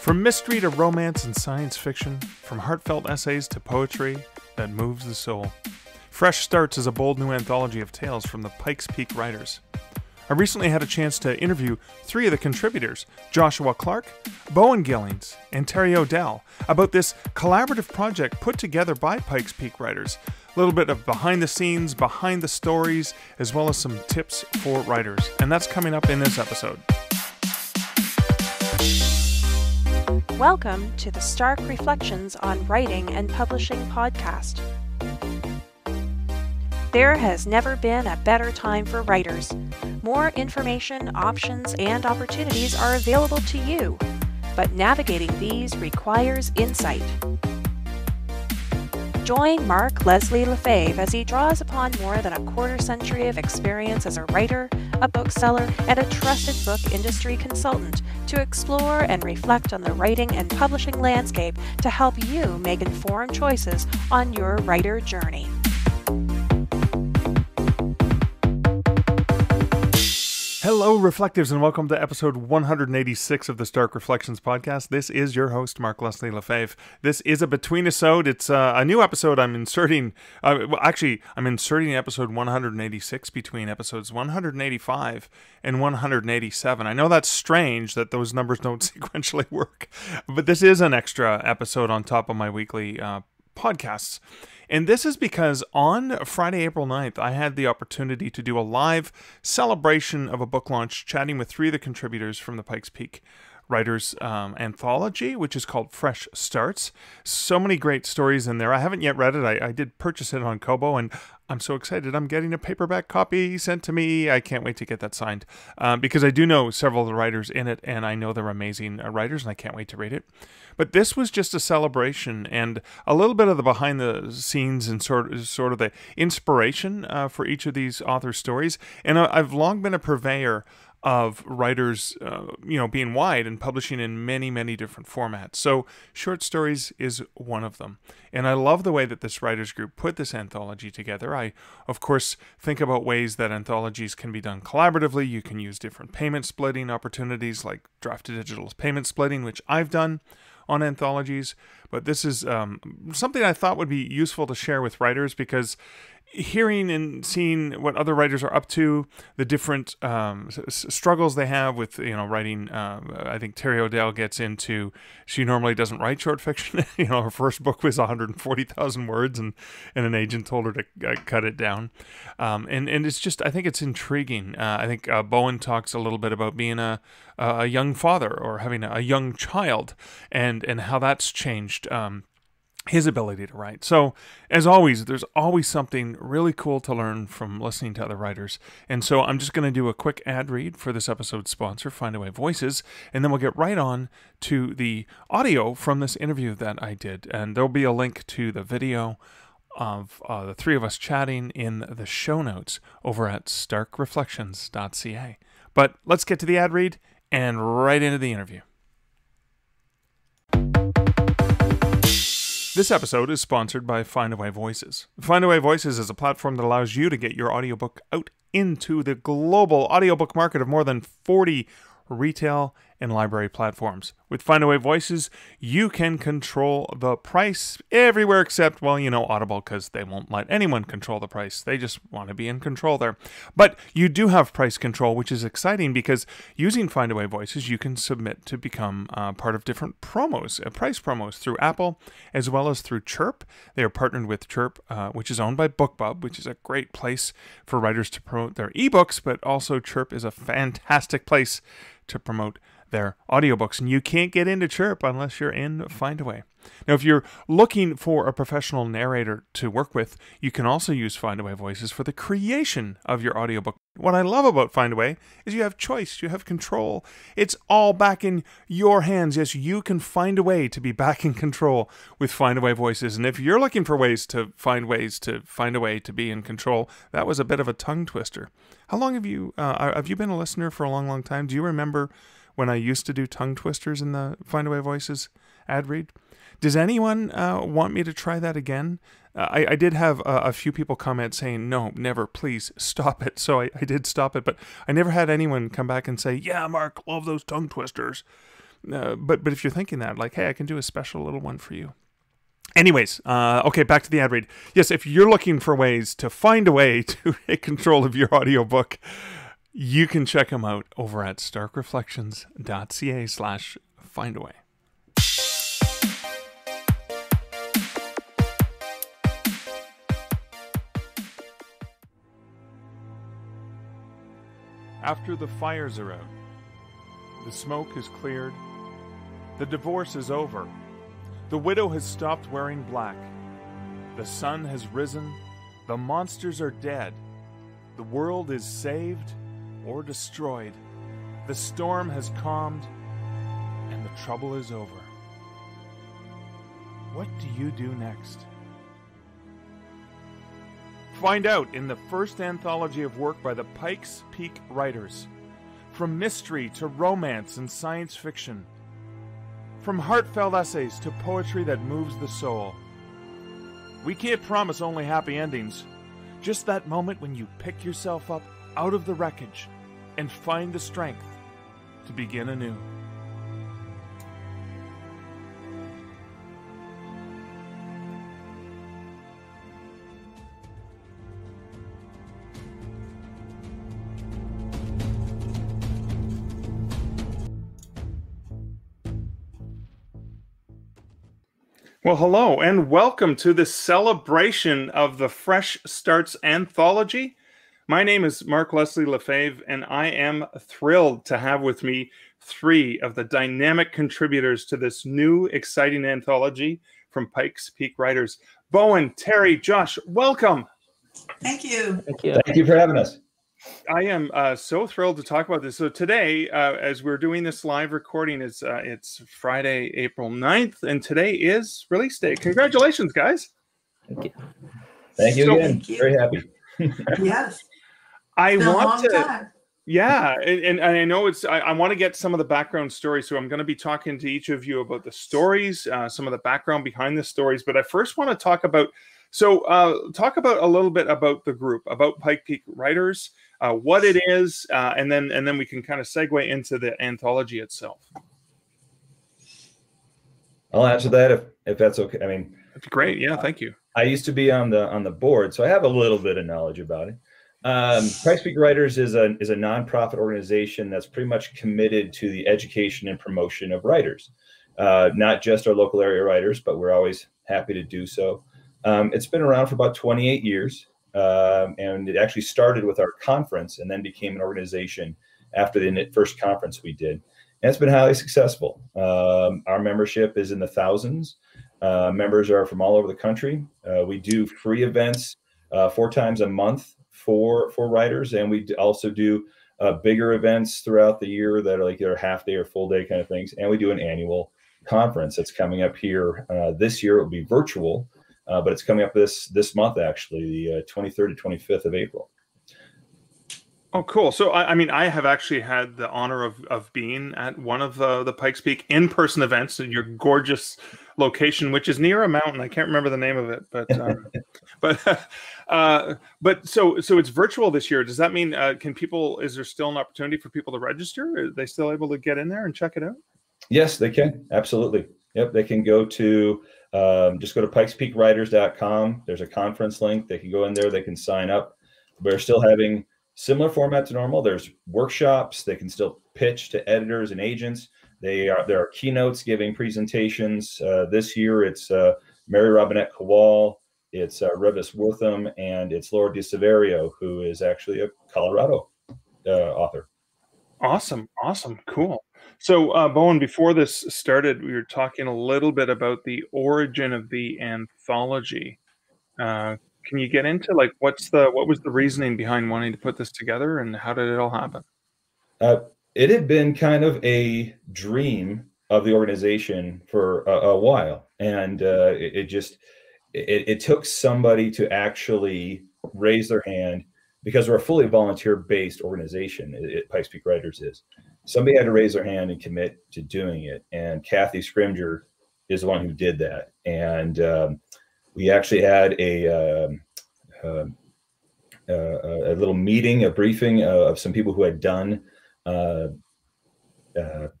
From mystery to romance and science fiction, from heartfelt essays to poetry that moves the soul, Fresh Starts is a bold new anthology of tales from the Pikes Peak Writers. I recently had a chance to interview three of the contributors, Joshua Clark, Bowen Gillings, and Terry Odell, about this collaborative project put together by Pikes Peak Writers. A little bit of behind the scenes, behind the stories, as well as some tips for writers. And that's coming up in this episode. Welcome to the Stark Reflections on Writing and Publishing podcast. There has never been a better time for writers. More information, options, and opportunities are available to you, but navigating these requires insight. Join Mark Leslie Lefebvre as he draws upon more than a quarter century of experience as a writer, a bookseller, and a trusted book industry consultant to explore and reflect on the writing and publishing landscape to help you make informed choices on your writer journey. Hello, Reflectives, and welcome to episode 186 of the Stark Reflections podcast. This is your host, Mark Leslie Lefebvre. This is a between-isode. It's a new episode I'm inserting. I'm inserting episode 186 between episodes 185 and 187. I know that's strange that those numbers don't sequentially work, but this is an extra episode on top of my weekly podcasts. And this is because on Friday, April 9th, I had the opportunity to do a live celebration of a book launch, chatting with three of the contributors from the Pikes Peak Writers anthology, which is called Fresh Starts. So many great stories in there. I haven't yet read it. I did purchase it on Kobo, and I'm so excited. I'm getting a paperback copy sent to me. I can't wait to get that signed because I do know several of the writers in it, and I know they're amazing writers, and I can't wait to read it. But this was just a celebration and a little bit of the behind the scenes and sort of the inspiration for each of these authors' stories. And I've long been a purveyor of writers, being wide and publishing in many, many different formats. So short stories is one of them. And I love the way that this writers group put this anthology together. I, of course, think about ways that anthologies can be done collaboratively. You can use different payment splitting opportunities like Draft2Digital's payment splitting, which I've done on anthologies. But this is something I thought would be useful to share with writers, because hearing and seeing what other writers are up to, the different struggles they have with, writing. I think Terry Odell gets into, she normally doesn't write short fiction. Her first book was 140,000 words, and an agent told her to cut it down. And it's just, I think it's intriguing. I think Bowen talks a little bit about being a young father, or having a young child, and how that's changed his ability to write. So, as always, there's always something really cool to learn from listening to other writers. And so I'm just going to do a quick ad read for this episode's sponsor, Findaway Voices, and then we'll get right on to the audio from this interview that I did. And there'll be a link to the video of the three of us chatting in the show notes over at starkreflections.ca. But let's get to the ad read and right into the interview. This episode is sponsored by Findaway Voices. Findaway Voices is a platform that allows you to get your audiobook out into the global audiobook market of more than 40 retail and library platforms. With Findaway Voices, you can control the price everywhere except, Audible, because they won't let anyone control the price. They just want to be in control there. But you do have price control, which is exciting, because using Findaway Voices, you can submit to become part of different promos, price promos through Apple, as well as through Chirp. They are partnered with Chirp, which is owned by BookBub, which is a great place for writers to promote their ebooks, but also Chirp is a fantastic place to promote their audiobooks, and you can't get into Chirp unless you're in Findaway. Now, if you're looking for a professional narrator to work with, you can also use Findaway Voices for the creation of your audiobook. What I love about Findaway is you have choice, you have control. It's all back in your hands. Yes, you can find a way to be back in control with Findaway Voices. And if you're looking for ways to find a way to be in control, that was a bit of a tongue twister. How long have you been a listener for a long, long time? Do you remember when I used to do tongue twisters in the Findaway Voices ad read? Does anyone want me to try that again? I did have a few people comment saying, no, never, please stop it. So I did stop it, but I never had anyone come back and say, yeah, Mark, love those tongue twisters. But if you're thinking that, like, hey, I can do a special little one for you. Anyways, okay, back to the ad read. Yes, if you're looking for ways to find a way to take control of your audiobook, you can check them out over at starkreflections.ca/findaway. After the fires are out, the smoke is cleared, the divorce is over, the widow has stopped wearing black, the sun has risen, the monsters are dead, the world is saved or destroyed, the storm has calmed, and the trouble is over. What do you do next? Find out in the first anthology of work by the Pikes Peak Writers. From mystery to romance and science fiction. From heartfelt essays to poetry that moves the soul. We can't promise only happy endings. Just that moment when you pick yourself up out of the wreckage and find the strength to begin anew. Well, hello, and welcome to this celebration of the Fresh Starts anthology. My name is Mark Leslie Lefebvre, and I am thrilled to have with me three of the dynamic contributors to this new, exciting anthology from Pikes Peak Writers. Bowen, Terry, Josh, welcome. Thank you. Thank you. Thank you for having us. I am so thrilled to talk about this. So today, as we're doing this live recording, it's Friday, April 9th, and today is release day. Congratulations, guys. Thank you. Thank you again. Thank you. Very happy. Yes. Yeah, and I know it's, I want to get some of the background stories, so I'm going to be talking to each of you about the stories, some of the background behind the stories, but I first want to talk about, so talk about a little bit about the group, about Pikes Peak Writers, what it is, and then we can kind of segue into the anthology itself. I'll answer that if that's okay. I mean, that'd be great. Yeah, thank you. I used to be on the board, so I have a little bit of knowledge about it. Pikes Peak Writers is a nonprofit organization that's pretty much committed to the education and promotion of writers, not just our local area writers, but we're always happy to do so. It's been around for about 28 years. And it actually started with our conference and then became an organization after the first conference we did. And it's been highly successful. Our membership is in the thousands. Members are from all over the country. We do free events 4 times a month for writers. And we also do bigger events throughout the year that are like either half day or full day kind of things. And we do an annual conference that's coming up here. This year it will be virtual. But it's coming up this month, actually, the 23rd to 25th of April. Oh, cool. So, I mean, I have actually had the honor of being at one of the Pikes Peak in-person events in your gorgeous location, which is near a mountain. I can't remember the name of it, but so it's virtual this year. Does that mean can people? Is there still an opportunity for people to register? Are they still able to get in there and check it out? Yes, they can. Absolutely. Yep, they can go to. Just go to pikespeakwriters.com. There's a conference link. They can go in there. They can sign up. We're still having similar format to normal. There's workshops. They can still pitch to editors and agents. There are keynotes giving presentations. This year it's Mary Robinette Kowal, it's Revis Wortham, and it's Laura DiSaverio, who is actually a Colorado author. Awesome. Awesome. Cool. So, Bowen, before this started, we were talking a little bit about the origin of the anthology. Can you get into like what was the reasoning behind wanting to put this together, and how did it all happen? It had been kind of a dream of the organization for a while, and it took somebody to actually raise their hand, because we're a fully volunteer-based organization. Pikes Peak Writers is. Somebody had to raise their hand and commit to doing it. And Kathy Scrimger is the one who did that. And we actually had a little meeting, a briefing of some people who had done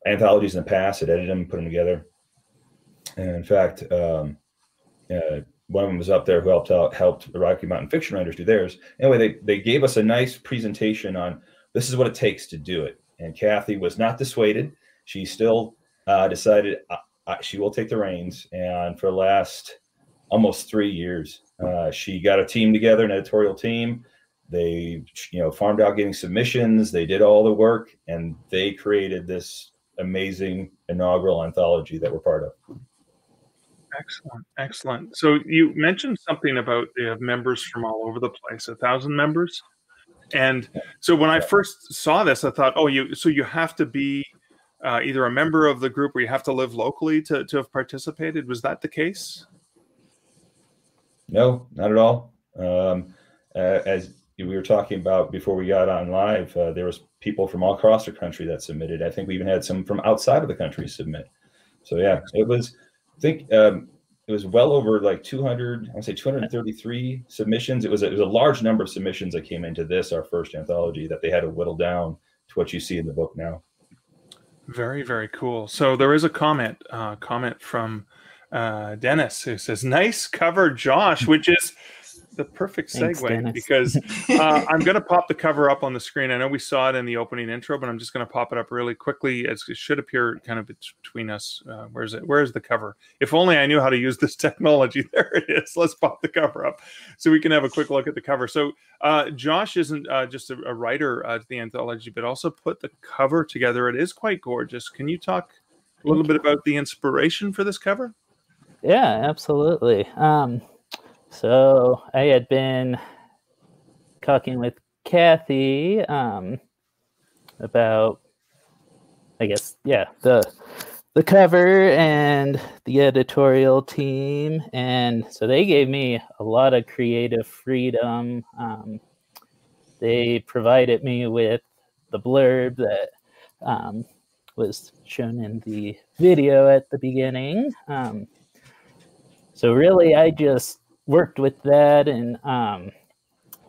anthologies in the past. I'd edited them, put them together. And in fact, one of them was up there who helped the Rocky Mountain Fiction Writers do theirs. Anyway, they gave us a nice presentation on this is what it takes to do it. And Kathy was not dissuaded. She still decided she will take the reins. And for the last almost 3 years, she got a team together, an editorial team. They, farmed out getting submissions. They did all the work, and they created this amazing inaugural anthology that we're part of. Excellent, excellent. So you mentioned something about they have members from all over the place, 1,000 members. And so when I first saw this, I thought, oh, so you have to be either a member of the group or you have to live locally to have participated. Was that the case? No, not at all. As we were talking about before we got on live, there was people from all across the country that submitted. I think we even had some from outside of the country submit. So yeah, it was, I think it was well over like 200, I would say 233 submissions. It was a large number of submissions that came into this, our first anthology, that they had to whittle down to what you see in the book now. Very, very cool. So there is a comment from Dennis, who says, "Nice cover, Josh," which is the perfect segue. Thanks, because I'm going to pop the cover up on the screen. I know we saw it in the opening intro, but I'm just going to pop it up really quickly. It should appear kind of between us. Where is it? Where is the cover? If only I knew how to use this technology. There it is. Let's pop the cover up so we can have a quick look at the cover. So Josh isn't just a writer to the anthology, but also put the cover together. It is quite gorgeous. Can you talk a little bit about the inspiration for this cover? Yeah, absolutely. So I had been talking with Kathy about, I guess, yeah, the cover and the editorial team. And so they gave me a lot of creative freedom. They provided me with the blurb that was shown in the video at the beginning. So really, I just worked with that and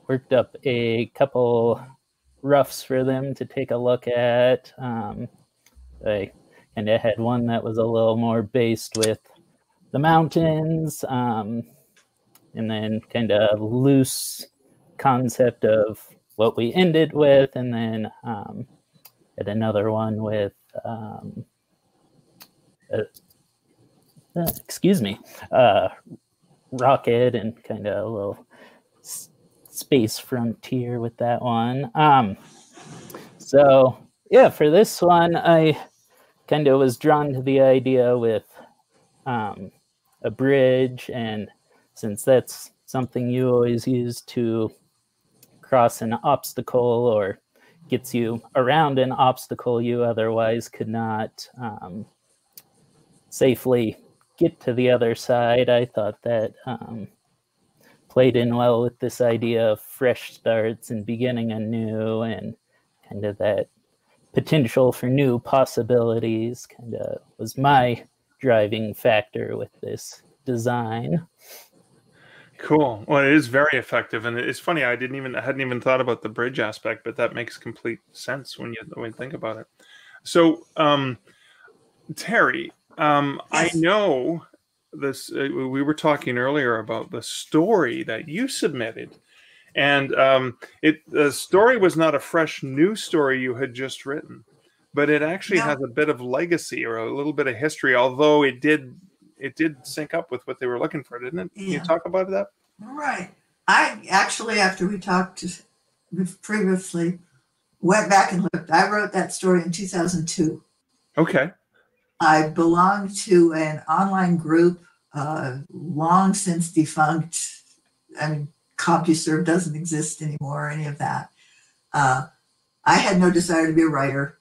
worked up a couple roughs for them to take a look at. I had one that was a little more based with the mountains, and then kind of loose concept of what we ended with, and then had another one with rocket and kind of a little space frontier with that one. So yeah, for this one, I kind of was drawn to the idea with a bridge. And since that's something you always use to cross an obstacle or gets you around an obstacle you otherwise could not safely get to the other side, I thought that played in well with this idea of fresh starts and beginning anew and kind of that potential for new possibilities kind of was my driving factor with this design. Cool. Well, it is very effective. And it's funny, I hadn't even thought about the bridge aspect, but that makes complete sense when you think about it. So Terry, I know this, we were talking earlier about the story that you submitted, and the story was not a fresh new story you had just written, but it actually has a bit of legacy or a little bit of history, although it did sync up with what they were looking for, didn't it? Yeah. Can you talk about that? Right. I actually, after we talked previously, went back and looked. I wrote that story in 2002. Okay. I belong to an online group, long since defunct. I mean, CompuServe doesn't exist anymore or any of that. I had no desire to be a writer.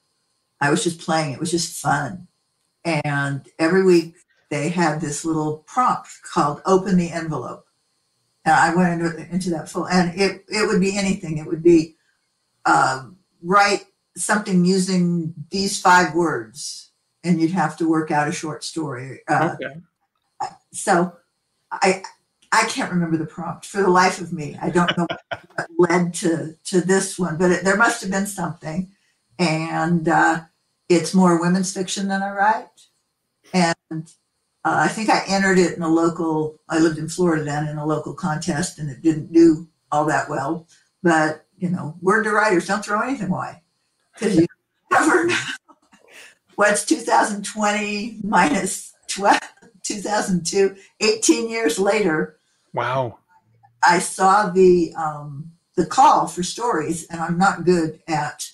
I was just playing. It was just fun. And every week they had this little prompt called "Open the Envelope." And I went into that full. And it would be anything. It would be write something using these 5 words. And you'd have to work out a short story. Okay. So I can't remember the prompt for the life of me. I don't know what led to this one, but there must have been something. And It's more women's fiction than I write. And I think I entered it in a local, I lived in Florida then, in a local contest, and it didn't do all that well. But, you know, word to writers, don't throw anything away. Because you never know what's 2020 minus 12, 2002, 18 years later. Wow. I saw the call for stories, and I'm not good at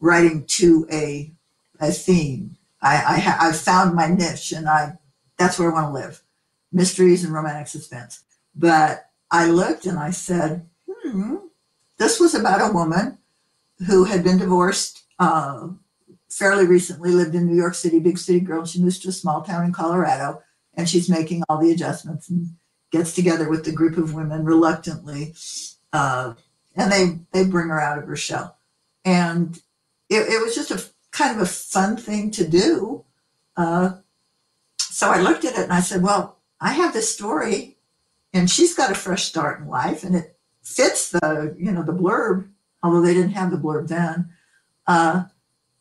writing to a theme. I found my niche, and that's where I want to live, mysteries and romantic suspense. But I looked and I said, this was about a woman who had been divorced fairly recently, lived in New York City, big city girl. She moves to a small town in Colorado, and she's making all the adjustments and gets together with the group of women reluctantly, and they bring her out of her shell. And it was just a kind of a fun thing to do. So I looked at it and I said, well, I have this story, and she's got a fresh start in life, and it fits the blurb, although they didn't have the blurb then.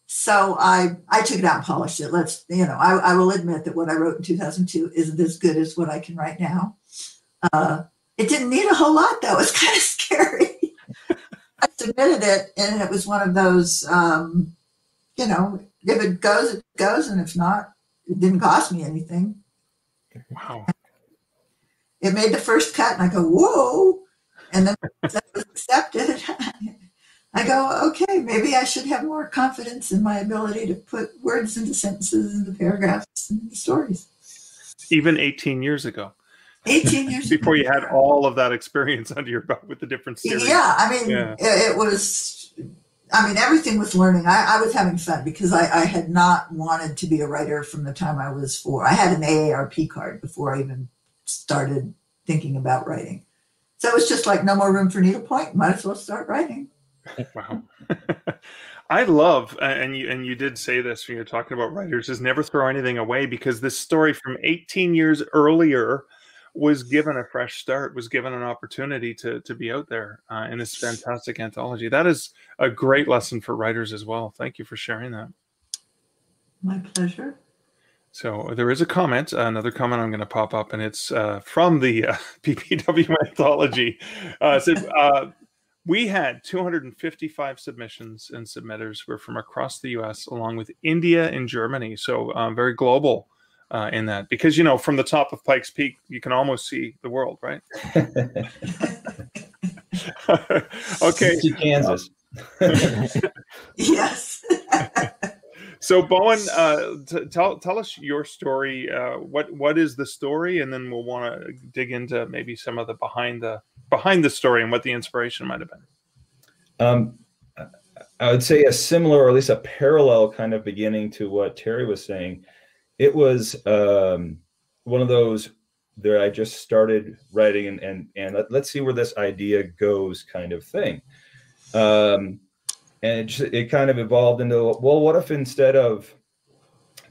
So I took it out and polished it. I will admit that what I wrote in 2002 isn't as good as what I can write now. It didn't need a whole lot, though. It was kind of scary. I submitted it, and it was one of those, if it goes, it goes, and if not, it didn't cost me anything. Wow. It made the first cut, and I go, whoa. And then that was accepted. I go, okay, maybe I should have more confidence in my ability to put words into sentences, into paragraphs, into stories. Even 18 years ago. 18 years Before you had all of that experience under your belt with the different series. Yeah, I mean, yeah. It was, I mean, everything was learning. I was having fun because I had not wanted to be a writer from the time I was 4. I had an AARP card before I even started thinking about writing. So it was just like, no more room for needlepoint. Might as well start writing. Wow. I love, and you did say this when you were talking about writers, is never throw anything away, because this story from 18 years earlier was given a fresh start, was given an opportunity to be out there in this fantastic anthology. That is a great lesson for writers as well. Thank you for sharing that. My pleasure. So there is a comment, another comment I'm going to pop up, and it's from the PPW anthology. We had 255 submissions, and submitters were from across the U.S., along with India and Germany. So very global in that, because, you know, from the top of Pikes Peak, you can almost see the world, right? Okay. To Kansas. Yes. So, Bowen, tell us your story. What is the story? And then we'll want to dig into maybe some of the behind the story and what the inspiration might have been. I would say a similar, or at least a parallel kind of beginning to what Terry was saying. It was one of those that I just started writing and let's see where this idea goes kind of thing. And it kind of evolved into, well, what if instead of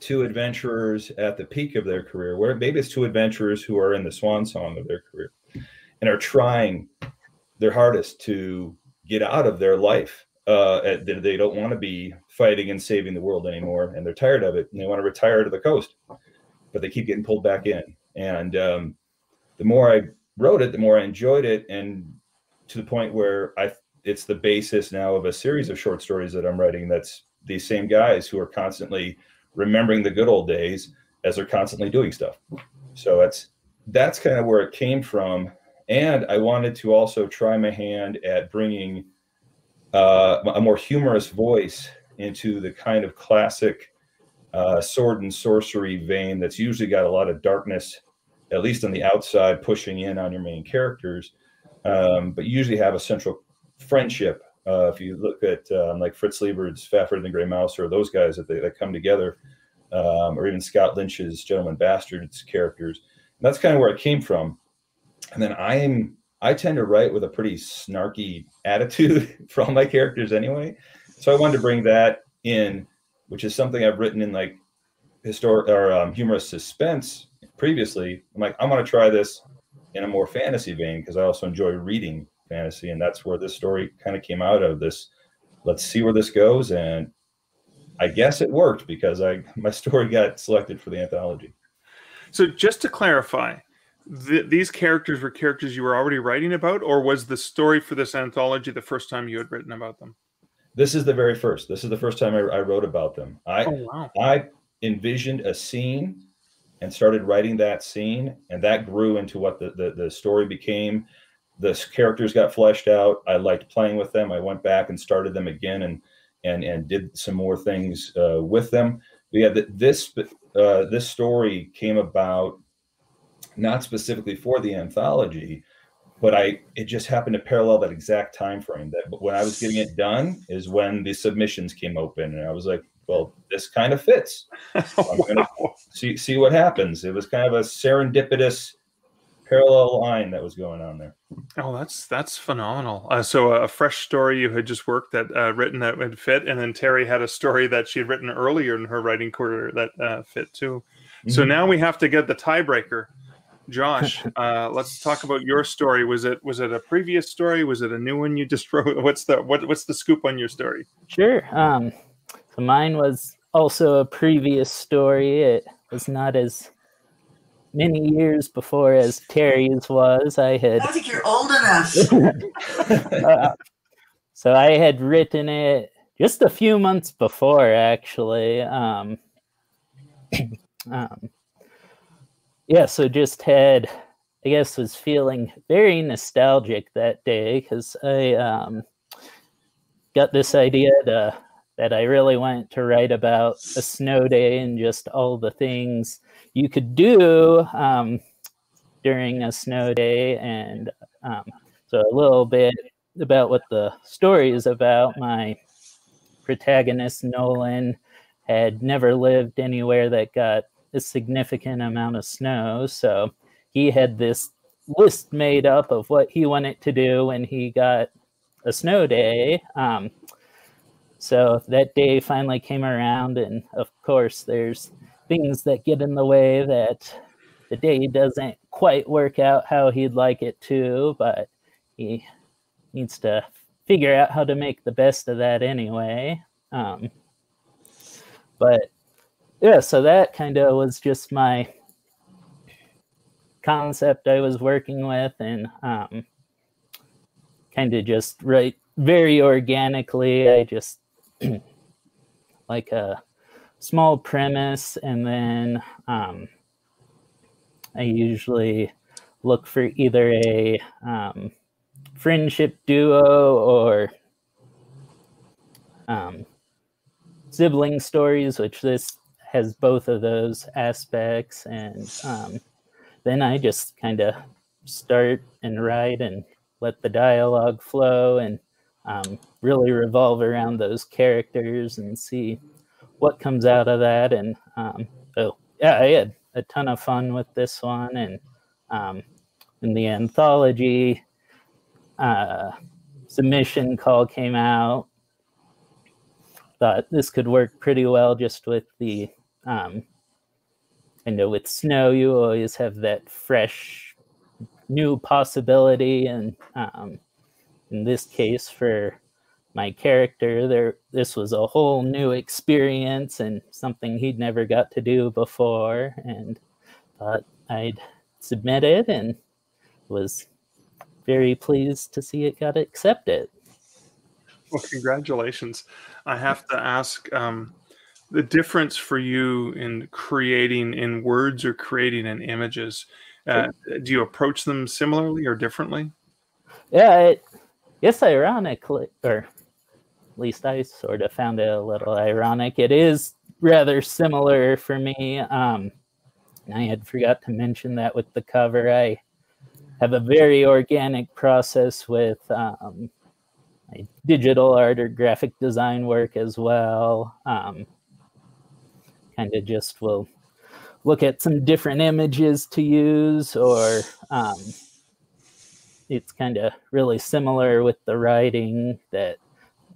two adventurers at the peak of their career, where maybe it's two adventurers who are in the swan song of their career and are trying their hardest to get out of their life. They don't want to be fighting and saving the world anymore, and they're tired of it, and they want to retire to the coast, but they keep getting pulled back in. And the more I wrote it, the more I enjoyed it, and to the point where it's the basis now of a series of short stories that I'm writing. That's these same guys who are constantly remembering the good old days as they're constantly doing stuff. So that's kind of where it came from. And I wanted to also try my hand at bringing a more humorous voice into the kind of classic sword and sorcery vein that's usually got a lot of darkness, at least on the outside, pushing in on your main characters, but usually have a central friendship. If you look at like Fritz Lieber's Fafhrd and the Gray Mouser, those guys that come together, or even Scott Lynch's Gentleman Bastards characters. And that's kind of where it came from. And then I tend to write with a pretty snarky attitude for all my characters anyway. So I wanted to bring that in, which is something I've written in like historic or humorous suspense previously. I'm like, I'm going to try this in a more fantasy vein, because I also enjoy reading fantasy, and that's where this story kind of came out of. This, let's see where this goes, and I guess it worked because my story got selected for the anthology. So just to clarify, these characters were characters you were already writing about, or was the story for this anthology the first time you had written about them? This is the very first. This is the first time I wrote about them. I envisioned a scene and started writing that scene, and that grew into what the story became. The characters got fleshed out. I liked playing with them. I went back and started them again and did some more things with them. But yeah, this story came about not specifically for the anthology, but it just happened to parallel that exact time frame. But when I was getting it done is when the submissions came open, and I was like, well, this kind of fits. I'm going to see what happens. It was kind of a serendipitous parallel line that was going on there. Oh, that's phenomenal. So a fresh story you had just worked that written that would fit, and then Terry had a story that she had written earlier in her writing career that fit too. Mm-hmm. So now we have to get the tiebreaker. Josh, let's talk about your story. Was it a previous story? Was it a new one you just wrote? What's the scoop on your story? Sure. So mine was also a previous story. It was not as many years before as Terry's was. I think you're old enough. So I had written it just a few months before, actually. Yeah, so just had, I guess, was feeling very nostalgic that day because I got this idea that I really wanted to write about a snow day and just all the things you could do during a snow day. And so a little bit about what the story is about. My protagonist, Nolan, had never lived anywhere that got a significant amount of snow. So he had this list made up of what he wanted to do when he got a snow day. So that day finally came around, and of course there's things that get in the way that the day doesn't quite work out how he'd like it to, but he needs to figure out how to make the best of that anyway. But yeah, so that kind of was just my concept I was working with, and kind of just write very organically. I just like a small premise, and then I usually look for either a friendship duo or sibling stories, which this has both of those aspects. And then I just kind of start and write and let the dialogue flow and really revolve around those characters and see what comes out of that. And oh yeah, I had a ton of fun with this one. And in the anthology, submission call came out. Thought this could work pretty well just with the I know with snow, you always have that fresh new possibility. And in this case for my character, this was a whole new experience and something he'd never got to do before. And thought I'd submit it, and was very pleased to see it got accepted. Well, congratulations. I have to ask, the difference for you in creating in words or creating in images, do you approach them similarly or differently? Yeah, yes, ironically, or at least I sort of found it a little ironic. It is rather similar for me. I had forgot to mention that with the cover. I have a very organic process with my digital art or graphic design work as well. Kind of just will look at some different images to use, or it's kind of really similar with the writing that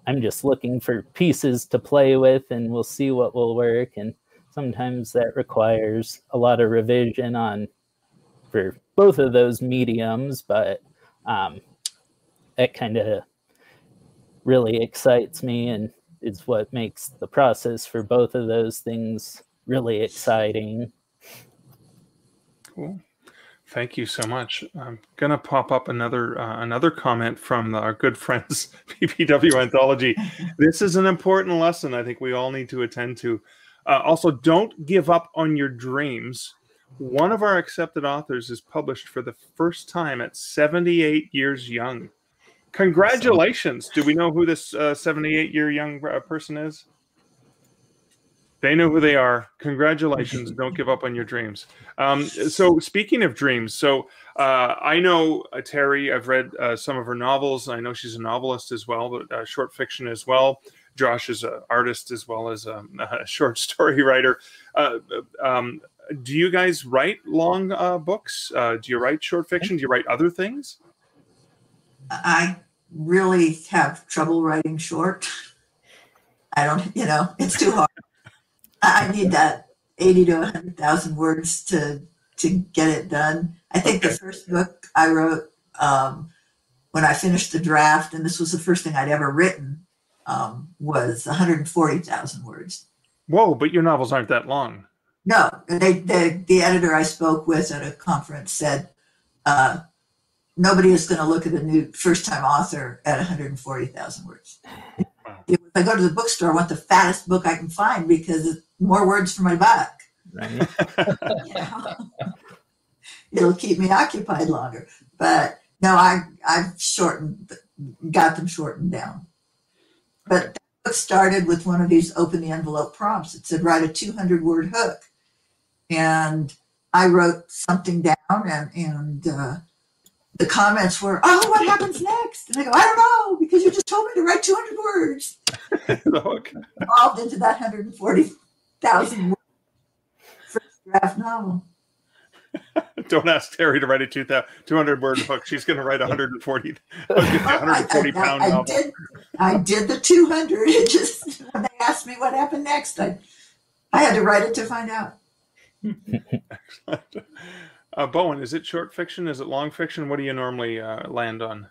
I'm just looking for pieces to play with, and we'll see what will work. And sometimes that requires a lot of revision for both of those mediums, but that kind of really excites me and is what makes the process for both of those things really exciting. Cool. Thank you so much. I'm going to pop up another comment from our good friends, PPW Anthology. This is an important lesson I think we all need to attend to. Also, don't give up on your dreams. One of our accepted authors is published for the first time at 78 years young. Congratulations. Do we know who this 78-year young person is? They know who they are. Congratulations. Don't give up on your dreams. So speaking of dreams, so I know Terry. I've read some of her novels. I know she's a novelist as well, but short fiction as well. Josh is an artist as well as a short story writer. Do you guys write long books? Do you write short fiction? Do you write other things? I really have trouble writing short. I don't, you know, it's too hard. I need that 80 to 100,000 words to get it done. I think the first book I wrote when I finished the draft, and this was the first thing I'd ever written, was 140,000 words. Whoa, but your novels aren't that long. No, the editor I spoke with at a conference said, nobody is going to look at a new first-time author at 140,000 words. If I go to the bookstore, I want the fattest book I can find because it's more words for my back. Right. You know? It'll keep me occupied longer. But no, I've shortened, got them shortened down. But okay. That book started with one of these open-the-envelope prompts. It said, write a 200-word hook. And I wrote something down, and the comments were, oh, what happens next? And I go, I don't know, because you just told me to write 200 words. Okay. Evolved into that 140,000 word first draft novel. Don't ask Terry to write a 200-word book. She's going to write 140-pound novel. I did the 200. It just, when they asked me what happened next, I had to write it to find out. Excellent. Bowen, is it short fiction? Is it long fiction? What do you normally land on?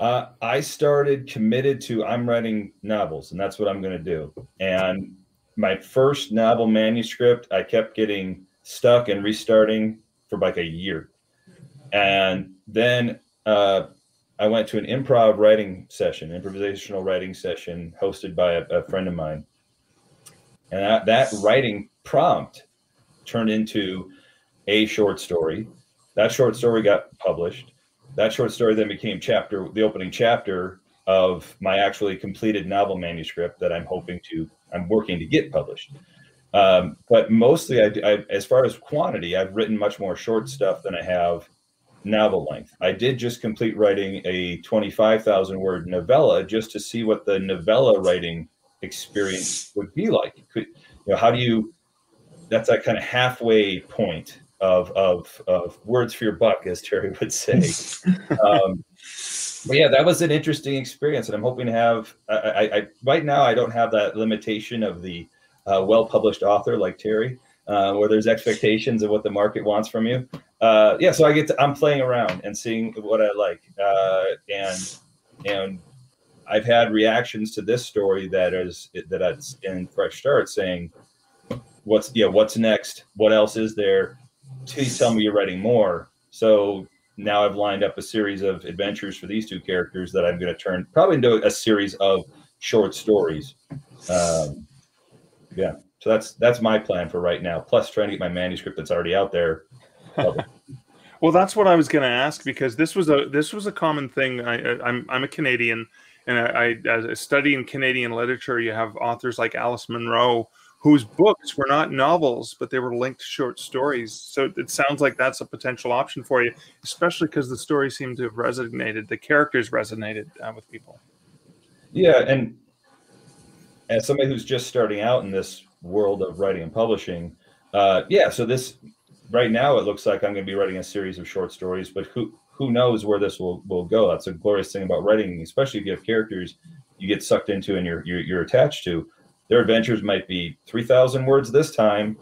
I started committed to I'm writing novels, and that's what I'm going to do. And my first novel manuscript, I kept getting stuck and restarting for like a year. And then I went to an improvisational writing session hosted by a friend of mine. And that writing prompt turned into a short story. That short story got published. That short story then became the opening chapter of my actually completed novel manuscript that I'm working to get published. But mostly, as far as quantity, I've written much more short stuff than I have novel length. I did just complete writing a 25,000 word novella just to see what the novella writing experience would be like. That's that kind of halfway point of words for your buck, as Terry would say. But yeah, that was an interesting experience, and I'm hoping to have. I right now I don't have that limitation of the well-published author like Terry, where there's expectations of what the market wants from you. Yeah, so I'm playing around and seeing what I like, and I've had reactions to this story that's in Fresh Start saying, what's next? What else is there? Please tell me you're writing more. So now I've lined up a series of adventures for these two characters that I'm going to turn probably into a series of short stories. Yeah, so that's my plan for right now. Plus trying to get my manuscript that's already out there. Well, that's what I was going to ask, because this was a common thing. I'm a Canadian, and I study in Canadian literature. You have authors like Alice Munro, whose books were not novels, but they were linked to short stories. So it sounds like that's a potential option for you, especially because the story seemed to have resonated. The characters resonated with people. Yeah, and as somebody who's just starting out in this world of writing and publishing, yeah, so this right now it looks like I'm going to be writing a series of short stories, but who knows where this will go. That's a glorious thing about writing, especially if you have characters you get sucked into and you're attached to. Their adventures might be 3,000 words this time,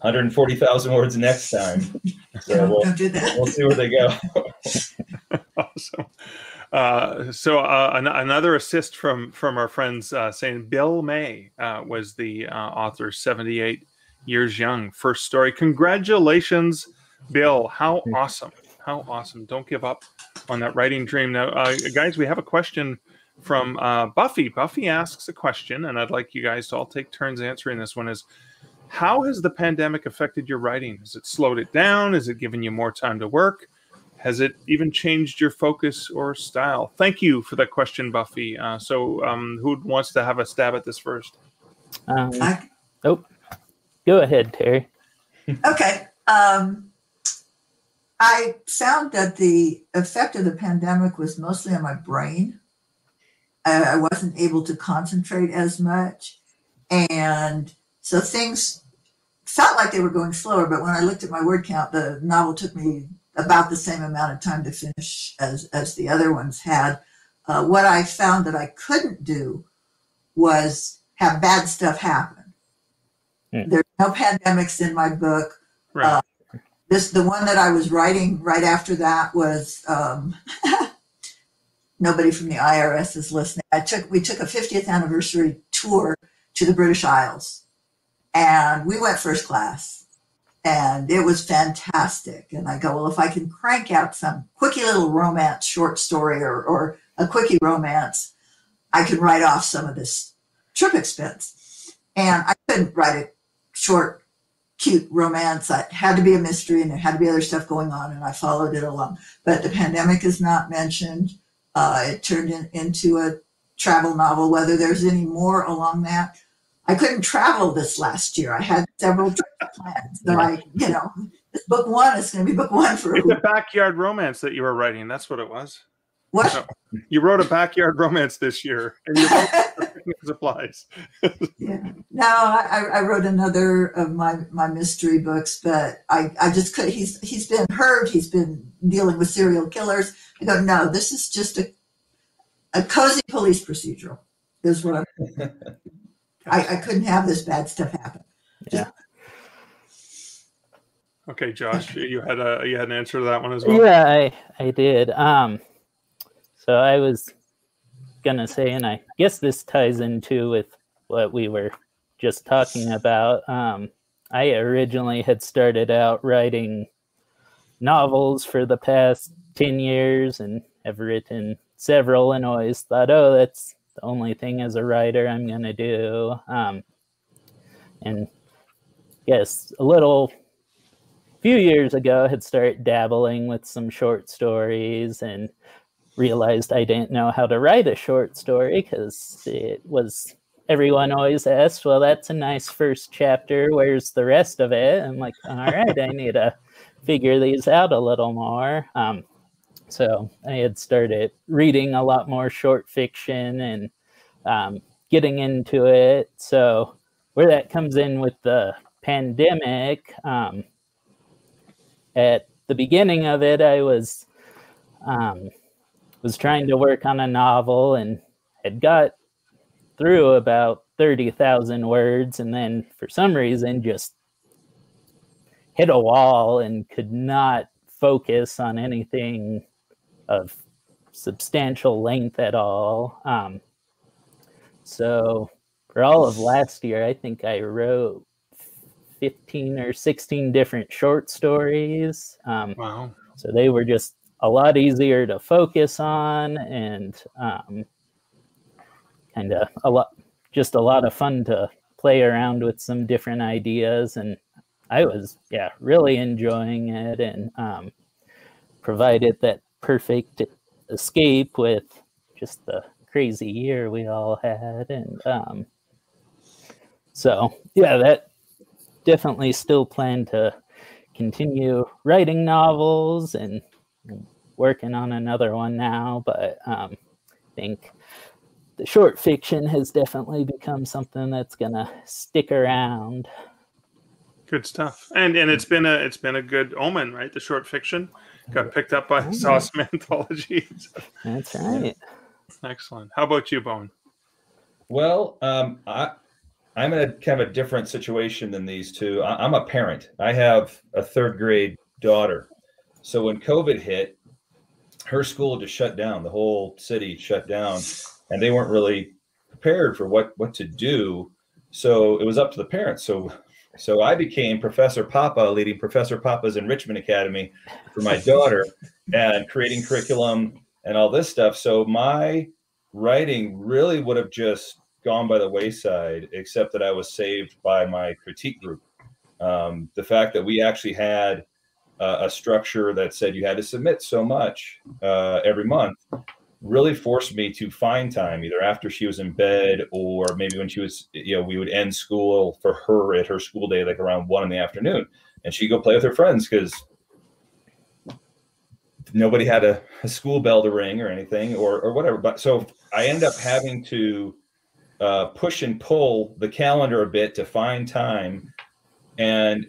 140,000 words next time. So we'll see where they go. Awesome. So another assist from our friends saying Bill May was the author, 78 years young, first story. Congratulations, Bill. How awesome. How awesome. Don't give up on that writing dream. Now, guys, we have a question from Buffy. Buffy asks a question, and I'd like you guys to all take turns answering this one. Is how has the pandemic affected your writing? Has it slowed it down? Has it given you more time to work? Has it even changed your focus or style? Thank you for that question, Buffy. So who wants to have a stab at this first? Go ahead, Terry. Okay. I found that the effect of the pandemic was mostly on my brain. I wasn't able to concentrate as much. And so things felt like they were going slower, but when I looked at my word count, the novel took me about the same amount of time to finish as the other ones had. What I found that I couldn't do was have bad stuff happen. Mm. There's no pandemics in my book. Right. The one that I was writing right after that was nobody from the IRS is listening. We took a 50th anniversary tour to the British Isles, and we went first class, and it was fantastic. And I go, well, if I can crank out some quickie little romance short story or a quickie romance, I can write off some of this trip expense. And I couldn't write a short, cute romance. It had to be a mystery, and there had to be other stuff going on, and I followed it along. But the pandemic is not mentioned. It turned into a travel novel, whether there's any more along that. I couldn't travel this last year. I had several trips planned. So this book one is going to be book one for a week. It's a backyard romance that you were writing. That's what it was. What? No, you wrote a backyard romance this year, and you applies. Yeah. No, I wrote another of my mystery books, but I just could. He's been hurt. He's been dealing with serial killers. I go, no, this is just a cozy police procedural. Is what I'm. I couldn't have this bad stuff happen. Yeah. Okay, Josh, you had an answer to that one as well. Yeah, I did. So I was gonna say, and I guess this ties into with what we were just talking about. I originally had started out writing novels for the past 10 years and have written several, and always thought, oh, that's the only thing as a writer I'm gonna do. And yes, a few years ago I had started dabbling with some short stories and realized I didn't know how to write a short story, because everyone always asked, well, that's a nice first chapter, where's the rest of it? I'm like, all right, I need to figure these out a little more. So I had started reading a lot more short fiction and getting into it. So where that comes in with the pandemic, at the beginning of it, I was trying to work on a novel and had got through about 30,000 words, and then for some reason just hit a wall and could not focus on anything of substantial length at all. So for all of last year, I think I wrote 15 or 16 different short stories. Wow. So they were just a lot easier to focus on, and kind of a lot of fun to play around with some different ideas. And I was, really enjoying it, and provided that perfect escape with just the crazy year we all had. And that definitely still plan to continue writing novels and working on another one now. But I think the short fiction has definitely become something that's going to stick around. Good stuff, and it's been a good omen, right? The short fiction got picked up by Sauce Anthologies. That's right. Excellent. How about you, Bowen? Well, I'm in a kind of a different situation than these two. I'm a parent. I have a 3rd grade daughter, so when COVID hit, her school just shut down. The whole city shut down, and they weren't really prepared for what to do. So it was up to the parents. So I became Professor Papa, leading Professor Papa's Enrichment Academy for my daughter and creating curriculum and all this stuff. So my writing really would have just gone by the wayside, except that I was saved by my critique group. The fact that we actually had a structure that said you had to submit so much every month really forced me to find time, either after she was in bed or maybe when she was, you know, we would end school for her at her school day, like around 1 in the afternoon, and she'd go play with her friends because nobody had a school bell to ring or anything or whatever. But so I ended up having to push and pull the calendar a bit to find time. And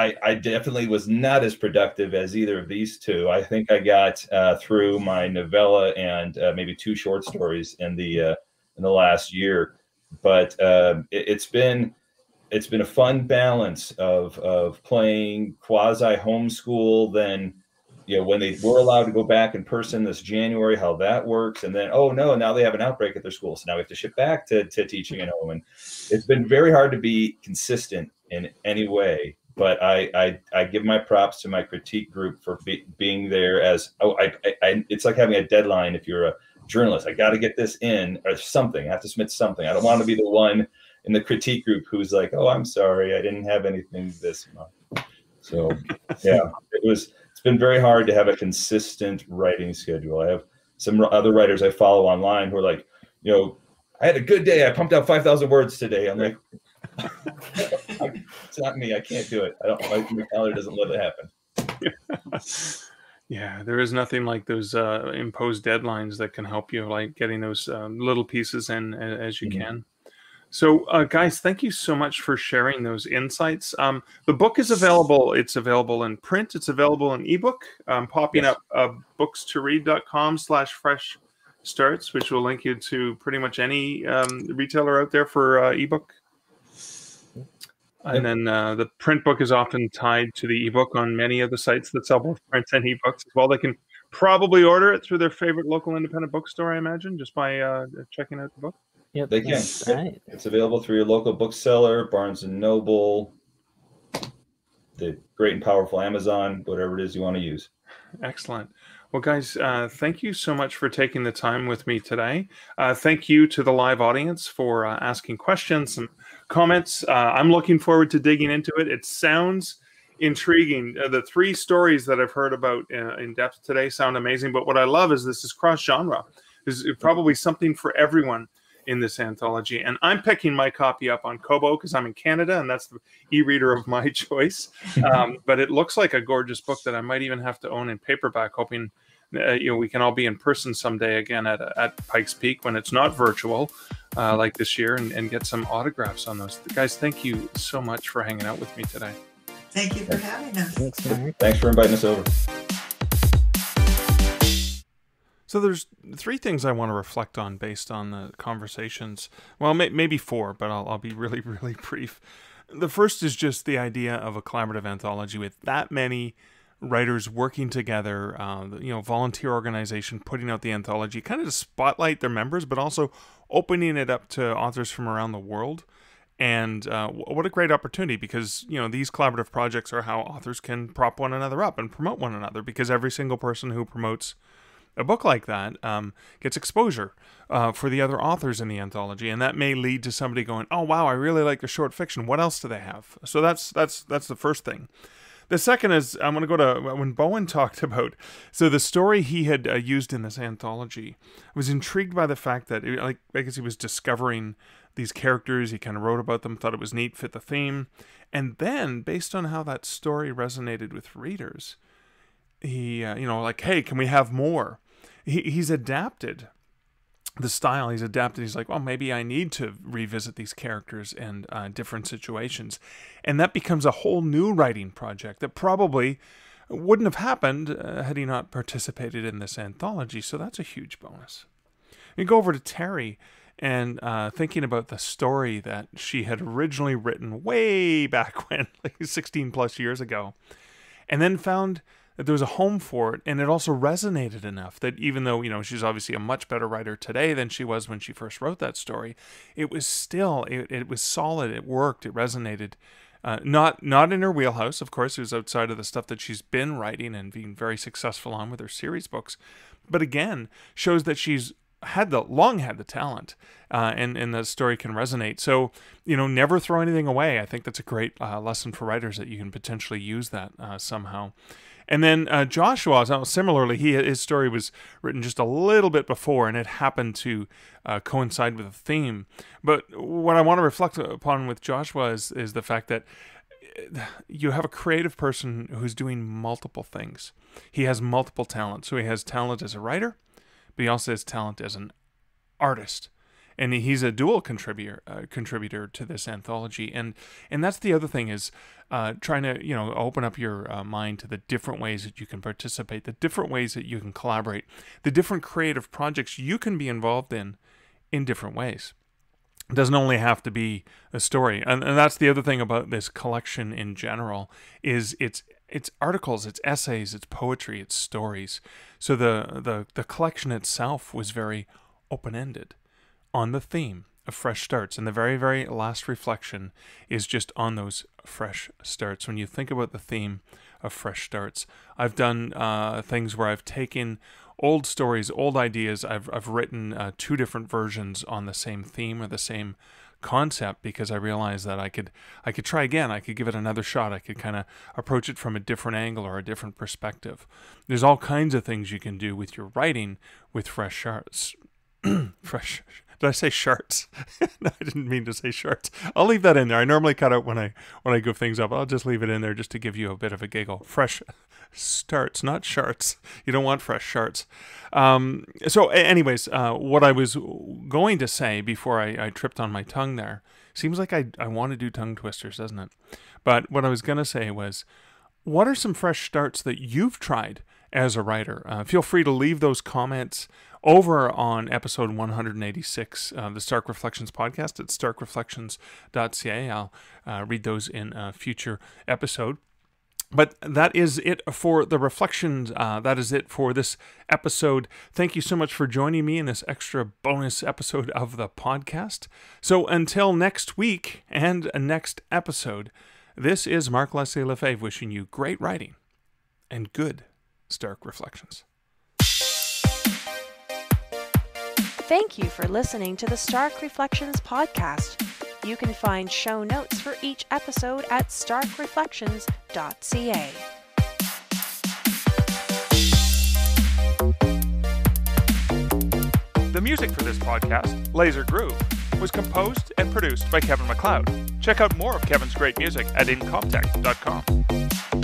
I definitely was not as productive as either of these two. I think I got through my novella and maybe 2 short stories in the last year, but it's been a fun balance of playing quasi homeschool. Then, you know, when they were allowed to go back in person this January, how that works, and then oh no, now they have an outbreak at their school, so now we have to shift back to teaching at home. And it's been very hard to be consistent in any way. But I give my props to my critique group for being there as, it's like having a deadline if you're a journalist. I got to get this in or something. I have to submit something. I don't want to be the one in the critique group who's like, oh, I'm sorry, I didn't have anything this month. So yeah, it's been very hard to have a consistent writing schedule. I have some other writers I follow online who are like, you know, I had a good day. I pumped out 5,000 words today. I'm like, it's not me. I can't do it. My calendar doesn't let it happen. Yeah, there is nothing like those imposed deadlines that can help you, like getting those little pieces in as you can. So, guys, thank you so much for sharing those insights. The book is available. It's available in print. It's available in ebook. Popping up bookstoread.com/freshstarts, which will link you to pretty much any retailer out there for ebook. And then the print book is often tied to the ebook on many of the sites that sell both prints and ebooks as well. They can probably order it through their favorite local independent bookstore, I imagine, just by checking out the book. Yep, they can. Right. It's available through your local bookseller, Barnes & Noble, the great and powerful Amazon, whatever it is you want to use. Excellent. Well, guys, thank you so much for taking the time with me today. Thank you to the live audience for asking questions and comments. I'm looking forward to digging into it. It sounds intriguing. The 3 stories that I've heard about in depth today sound amazing. But what I love is this is cross-genre. There's probably something for everyone in this anthology. And I'm picking my copy up on Kobo because I'm in Canada and that's the e-reader of my choice. But it looks like a gorgeous book that I might even have to own in paperback, hoping you know, we can all be in person someday again at Pikes Peak when it's not virtual like this year and get some autographs on those. Guys, thank you so much for hanging out with me today. Thank you for having us. Thanks for inviting us over. So there's 3 things I want to reflect on based on the conversations. Well, maybe 4, but I'll be really, really brief. The first is just the idea of a collaborative anthology with that many writers working together, you know, volunteer organization putting out the anthology, kind of to spotlight their members, but also opening it up to authors from around the world. And what a great opportunity, because, you know, these collaborative projects are how authors can prop one another up and promote one another, because every single person who promotes a book like that gets exposure for the other authors in the anthology, and that may lead to somebody going, "Oh wow, I really like their short fiction. What else do they have?" So that's the first thing. The second is I'm going to go to when Bowen talked about. So the story he had used in this anthology, I was intrigued by the fact that it, like I guess he was discovering these characters. He kind of wrote about them, thought it was neat, fit the theme, and then based on how that story resonated with readers, he you know, like, "Hey, can we have more?" He's adapted the style. He's adapted. He's like, well, maybe I need to revisit these characters and different situations. And that becomes a whole new writing project that probably wouldn't have happened had he not participated in this anthology. So that's a huge bonus. You go over to Terry and thinking about the story that she had originally written way back when, like 16+ years ago, and then found that there was a home for it, and it also resonated enough that even though, you know, she's obviously a much better writer today than she was when she first wrote that story, it was still, it was solid, it worked, it resonated. Not in her wheelhouse, of course. It was outside of the stuff that she's been writing and being very successful on with her series books. But again, shows that she's long had the talent, and the story can resonate. So, you know, never throw anything away. I think that's a great lesson for writers, that you can potentially use that somehow. And then Joshua, similarly, his story was written just a little bit before, and it happened to coincide with a theme. But what I want to reflect upon with Joshua is the fact that you have a creative person who's doing multiple things. He has multiple talents. So he has talent as a writer, but he also has talent as an artist. And he's a dual contributor to this anthology, and that's the other thing, is trying to, you know, open up your mind to the different ways that you can participate, the different ways that you can collaborate, the different creative projects you can be involved in different ways. It doesn't only have to be a story, and that's the other thing about this collection in general, is it's articles, it's essays, it's poetry, it's stories. So the collection itself was very open-ended on the theme of fresh starts, and the very, very last reflection is just on those fresh starts. When you think about the theme of fresh starts, I've done things where I've taken old stories, old ideas. I've written two different versions on the same theme or the same concept, because I realized that I could try again. I could give it another shot. I could kind of approach it from a different angle or a different perspective. There's all kinds of things you can do with your writing with fresh starts. Fresh. Did I say sharts? No, I didn't mean to say sharts. I'll leave that in there. I normally cut out when I goof things up. I'll just leave it in there just to give you a bit of a giggle. Fresh starts, not sharts. You don't want fresh sharts. So anyways, what I was going to say before I tripped on my tongue there, seems like I want to do tongue twisters, doesn't it? But what I was going to say was, what are some fresh starts that you've tried as a writer? Feel free to leave those comments over on episode 186 of the Stark Reflections podcast at starkreflections.ca. I'll read those in a future episode. But that is it for the reflections. That is it for this episode. Thank you so much for joining me in this extra bonus episode of the podcast. So until next week and next episode, this is Mark Leslie Lefebvre wishing you great writing and good Stark Reflections. Thank you for listening to the Stark Reflections podcast. You can find show notes for each episode at starkreflections.ca. The music for this podcast, Laser Groove, was composed and produced by Kevin MacLeod. Check out more of Kevin's great music at incomptech.com.